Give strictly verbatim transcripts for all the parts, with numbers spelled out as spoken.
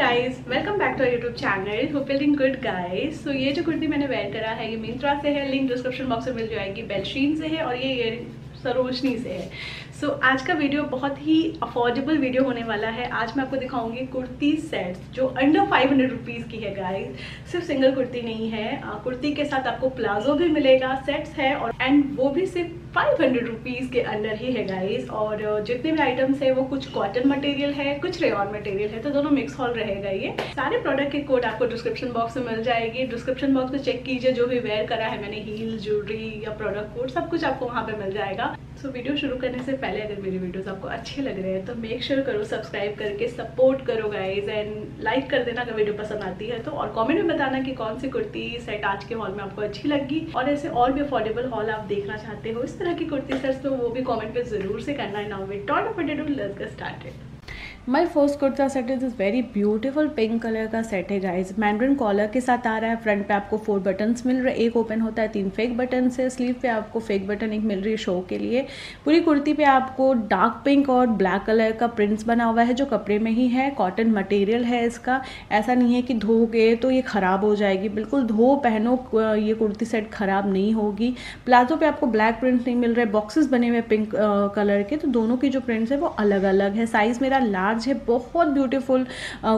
Hi guys, welcome back to YouTube channel hope you doing good guys. So ये जो कुर्ती मैंने where करा है ये मिंत्रा से है, लिंक डिस्क्रिप्शन बॉक्स में मिल जाएगी। बेल शीन से है और ये ईयरिंग सरोजनी से है। सो so, आज का वीडियो बहुत ही अफोर्डेबल वीडियो होने वाला है। आज मैं आपको दिखाऊंगी कुर्ती सेट्स जो अंडर फाइव हंड्रेड रुपीज़ की है गाइस। सिर्फ सिंगल कुर्ती नहीं है, कुर्ती के साथ आपको प्लाजो भी मिलेगा, सेट्स है और एंड वो भी सिर्फ फाइव हंड्रेड रुपीज़ के अंदर ही है गाइस। और जितने भी आइटम्स है वो कुछ कॉटन मटेरियल है, कुछ रेयॉन मटेरियल है, तो दोनों मिक्स हॉल रहेगा। ये सारे प्रोडक्ट के कोड आपको डिस्क्रिप्शन बॉक्स में मिल जाएगी। डिस्क्रिप्शन बॉक्स में चेक कीजिए, जो भी वेयर करा है मैंने, हील, ज्वेलरी या प्रोडक्ट कोड, सब कुछ आपको वहाँ पर मिल जाएगा। सो so, वीडियो शुरू करने से पहले अगर मेरे वीडियोस आपको अच्छे लग रहे हैं तो मेक श्योर sure करो सब्सक्राइब करके सपोर्ट करो गाइज, एंड लाइक कर देना अगर वीडियो पसंद आती है तो। और कमेंट में बताना कि कौन सी कुर्ती सेट आज के हॉल में आपको अच्छी लगी और ऐसे और भी अफोर्डेबल हॉल आप देखना चाहते हो इस तरह की कुर्ती सेट्स, तो वो भी कॉमेंट पर जरूर से करना। And now we talk about it, let's get started. My first kurta set is this very beautiful pink colour का सेट है गाइज। मैंड्रिन कॉलर के साथ आ रहा है। फ्रंट पे आपको फोर बटन्स मिल रहे, एक ओपन होता है, तीन फेक बटन है। स्लीव पे आपको फेक बटन एक मिल रही है शो के लिए। पूरी कुर्ती पे आपको डार्क पिंक और ब्लैक कलर का प्रिंट्स बना हुआ है जो कपड़े में ही है। कॉटन मटेरियल है इसका, ऐसा नहीं है कि धो गए तो ये ख़राब हो जाएगी, बिल्कुल धो पहनो ये कुर्ती सेट ख़राब नहीं होगी। प्लाजो पर आपको ब्लैक प्रिंट्स नहीं मिल रहे, बॉक्सेस बने हुए पिंक कलर के, तो दोनों की जो प्रिंट्स है वो अलग अलग है। साइज़ मेरा लार्ज है। बहुत ब्यूटीफुल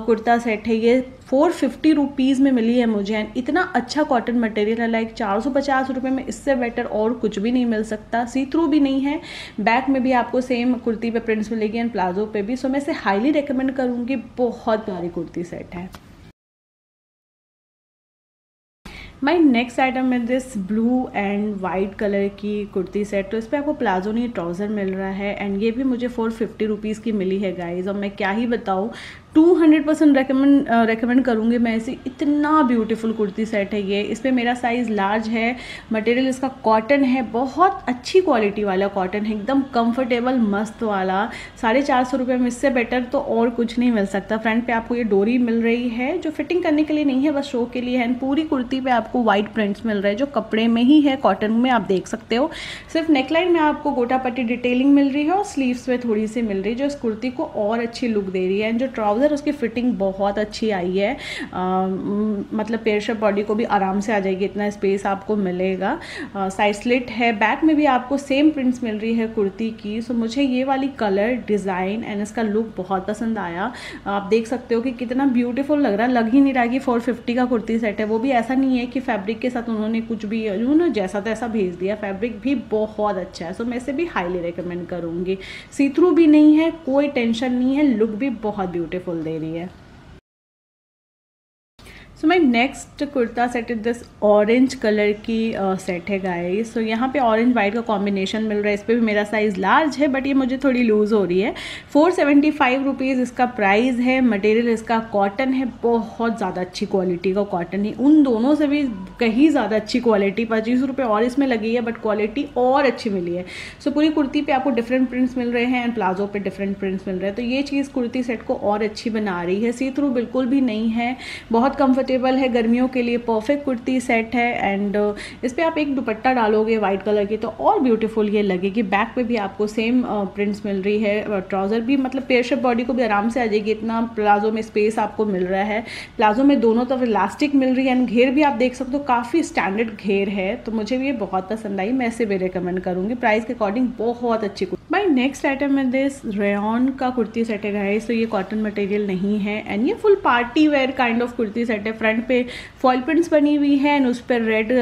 कुर्ता सेट है ये। फोर फिफ्टी रुपीज़ में मिली है मुझे, एंड इतना अच्छा कॉटन मटेरियल है। लाइक चार सौ पचास रुपये में इससे बेटर और कुछ भी नहीं मिल सकता। सी थ्रू भी नहीं है, बैक में भी आपको सेम कुर्ती पे प्रिंट्स मिलेगी एंड प्लाजो पे भी। सो मैं इसे हाईली रिकमेंड करूँगी, बहुत प्यारी कुर्ती सेट है। माई नेक्स्ट आइटम है this blue and white colour की कुर्ती सेट। तो इस पर आपको प्लाजो नहीं ट्राउज़र मिल रहा है, एंड ये भी मुझे फोर फिफ्टी रुपीज़ की मिली है गाइज। और मैं क्या ही बताऊँ, two hundred percent recommend recommend करूँगी मैं इसे। इतना ब्यूटीफुल कुर्ती सेट है ये। इस पर मेरा साइज़ लार्ज है। मटेरियल इसका कॉटन है, बहुत अच्छी क्वालिटी वाला कॉटन है, एकदम कंफर्टेबल मस्त वाला। साढ़े चार सौ रुपये में इससे बेटर तो और कुछ नहीं मिल सकता। फ्रंट पे आपको ये डोरी मिल रही है जो फिटिंग करने के लिए नहीं है, बस शो के लिए है। पूरी कुर्ती पर आपको वाइट प्रिंट्स मिल रहे हैं जो कपड़े में ही है, कॉटन में आप देख सकते हो। सिर्फ नेकलाइन में आपको गोटापट्टी डिटेलिंग मिल रही है और स्लीव्स पे थोड़ी सी मिल रही है जो इस कुर्ती को और अच्छी लुक दे रही है। एंड जो ट्राउज़र उसकी फिटिंग बहुत अच्छी आई है, आ, मतलब पेयर शेप बॉडी को भी आराम से आ जाएगी, इतना स्पेस आपको मिलेगा। साइड स्लिट है, बैक में भी आपको सेम प्रिंट्स मिल रही है कुर्ती की। सो मुझे ये वाली कलर, डिज़ाइन एंड इसका लुक बहुत पसंद आया। आप देख सकते हो कि कितना ब्यूटीफुल लग रहा है, लग ही नहीं रहा कि फोर फिफ्टी का कुर्ती सेट है। वो भी ऐसा नहीं है कि फैब्रिक के साथ उन्होंने कुछ भी यू नो जैसा तैसा भेज दिया, फैब्रिक भी बहुत अच्छा है। सो मैं इसे भी हाईली रिकमेंड करूँगी। सी थ्रू भी नहीं है, कोई टेंशन नहीं है, लुक भी बहुत ब्यूटीफुल दे रही है। So my next kurta set is this orange colour की सेट uh, है गाइस। सो so, यहाँ पे ऑरेंज वाइट का कॉम्बिनेशन मिल रहा है। इस पर भी मेरा साइज़ लार्ज है बट ये मुझे थोड़ी लूज़ हो रही है। फोर सेवेंटी फाइव रुपीज़ इसका प्राइस है। मटेरियल इसका कॉटन है, बहुत ज़्यादा अच्छी क्वालिटी का कॉटन है। उन दोनों से भी कहीं ज़्यादा अच्छी क्वालिटी, पच्चीस रुपये और इसमें लगी है बट क्वालिटी और अच्छी मिली है। सो so, पूरी कुर्ती पर आपको डिफरेंट प्रिंट्स मिल रहे हैं एंड प्लाजो पर डिफरेंट प्रिंट्स मिल रहे हैं, तो ये चीज़ कुर्ती सेट को और अच्छी बना रही है। सी थ्रू बिल्कुल भी नहीं है, बहुत कम्फर्ट टेबल है, गर्मियों के लिए परफेक्ट कुर्ती सेट है। एंड इस पर आप एक दुपट्टा डालोगे वाइट कलर की तो और ब्यूटीफुल ये लगेगी। बैक पे भी आपको सेम प्रिंट्स मिल रही है। ट्राउज़र भी मतलब पेयर शेप बॉडी को भी आराम से आ जाएगी, इतना प्लाजो में स्पेस आपको मिल रहा है। प्लाजो में दोनों तरफ इलास्टिक मिल रही है एंड घेर भी आप देख सकते हो, काफ़ी स्टैंडर्ड घेर है। तो मुझे भी ये बहुत पसंद आई, मैं इसे भी रिकमेंड करूँगी। प्राइस के अकॉर्डिंग बहुत अच्छी। माई नेक्स्ट आइटम है दिस रेयॉन का कुर्ती सेट है गाइस। तो ये कॉटन मटेरियल नहीं है एंड ये full party wear kind of kurti set है। फ्रंट पे फॉल प्रिंट्स बनी हुई है एंड उस पर रेड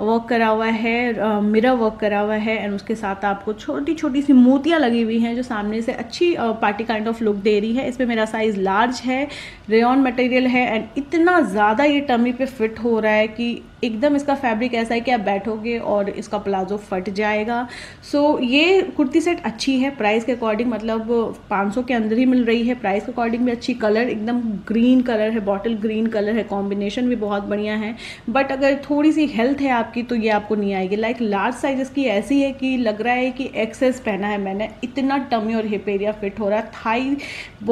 वर्क करा हुआ है, मिरर वर्क करा हुआ है एंड उसके साथ आपको छोटी छोटी सी मोतियां लगी हुई हैं जो सामने से अच्छी पार्टी काइंड ऑफ लुक दे रही है। इसमें मेरा साइज़ लार्ज है, रेयॉन मटेरियल है एंड इतना ज़्यादा ये टमी पे फिट हो रहा है कि एकदम इसका फैब्रिक ऐसा है कि आप बैठोगे और इसका प्लाजो फट जाएगा। सो so, ये कुर्ती सेट अच्छी है प्राइस के अकॉर्डिंग, मतलब पाँच सौ के अंदर ही मिल रही है। प्राइस के अकॉर्डिंग भी अच्छी, कलर एकदम ग्रीन कलर है, बॉटल ग्रीन कलर है, कॉम्बिनेशन भी बहुत बढ़िया है। बट अगर थोड़ी सी हेल्थ है आपकी तो ये आपको नहीं आएगी। लाइक लार्ज साइज इसकी ऐसी है कि लग रहा है कि एक्सेस पहना है मैंने, इतना टमी और हिप एरिया फिट हो रहा है, थाई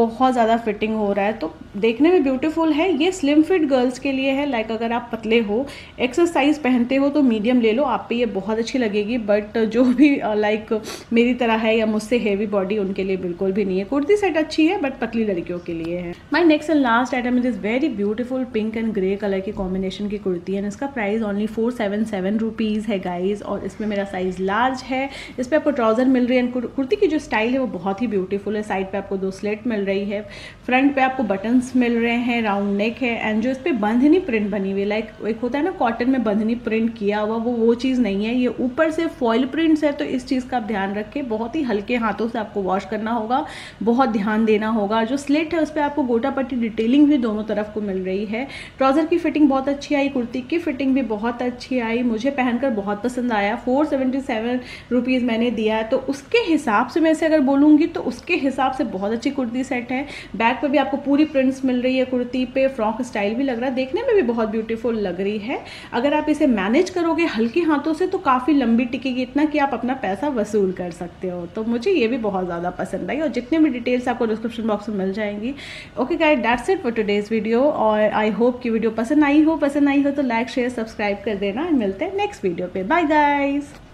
बहुत ज़्यादा फिटिंग हो रहा है। तो देखने में ब्यूटीफुल है। ये स्लिम फिट गर्ल्स के लिए है, लाइक अगर आप पतले हो, एक्सरसाइज पहनते हो तो मीडियम ले लो, आप पे ये बहुत अच्छी लगेगी। बट जो भी लाइक मेरी तरह है या मुझसे हेवी बॉडी उनके लिए बिल्कुल भी नहीं है। कुर्ती सेट अच्छी है बट पतली लड़कियों के लिए है। My next and last item is is very beautiful pink and grey colour की कॉम्बिनेशन की कुर्ती है। इसका price only four seven seven rupees है गाइज, और इसमें मेरा साइज लार्ज है। इस पर आपको ट्राउजर मिल रही है। कुर्ती की जो स्टाइल है वो बहुत ही ब्यूटीफुल है। साइड पे आपको दो स्लेट मिल रही है, फ्रंट पे आपको बटन्स मिल रहे हैं, राउंड नेक है, एंड जो इस पर बंधनी प्रिंट बनी हुई, लाइक एक होता है ना कॉटन में बंधनी प्रिंट किया हुआ, वो वो चीज़ नहीं है। ये ऊपर से फॉइल प्रिंट्स है, तो इस चीज़ का आप ध्यान रखें। बहुत ही हल्के हाथों से आपको वॉश करना होगा, बहुत ध्यान देना होगा। जो स्लेट है उस पर आपको गोटा पट्टी डिटेलिंग भी दोनों तरफ को मिल रही है। ट्राउजर की फिटिंग बहुत अच्छी आई, कुर्ती की फिटिंग भी बहुत अच्छी आई, मुझे पहनकर बहुत पसंद आया। फोर सेवेंटी सेवन रुपीज़ मैंने दिया, तो उसके हिसाब से मैं इसे अगर बोलूँगी तो उसके हिसाब से बहुत अच्छी कुर्ती सेट है। बैक पे भी आपको पूरी प्रिंट्स मिल रही है, कुर्ती पे फ्रॉक स्टाइल भी लग रहा है, देखने में भी बहुत ब्यूटीफुल लग रही है। अगर आप इसे मैनेज करोगे हल्के हाथों से तो काफ़ी लंबी टिकेगी, इतना कि आप अपना पैसा वसूल कर सकते हो। तो मुझे ये भी बहुत ज़्यादा पसंद आई, और जितने भी डिटेल्स आपको डिस्क्रिप्शन बॉक्स में मिल जाएंगी। Okay guys, that's it for today's video, और आई होप कि वीडियो पसंद आई हो। पसंद आई हो तो लाइक शेयर सब्सक्राइब कर देना। मिलते हैं नेक्स्ट वीडियो पे। Bye guys.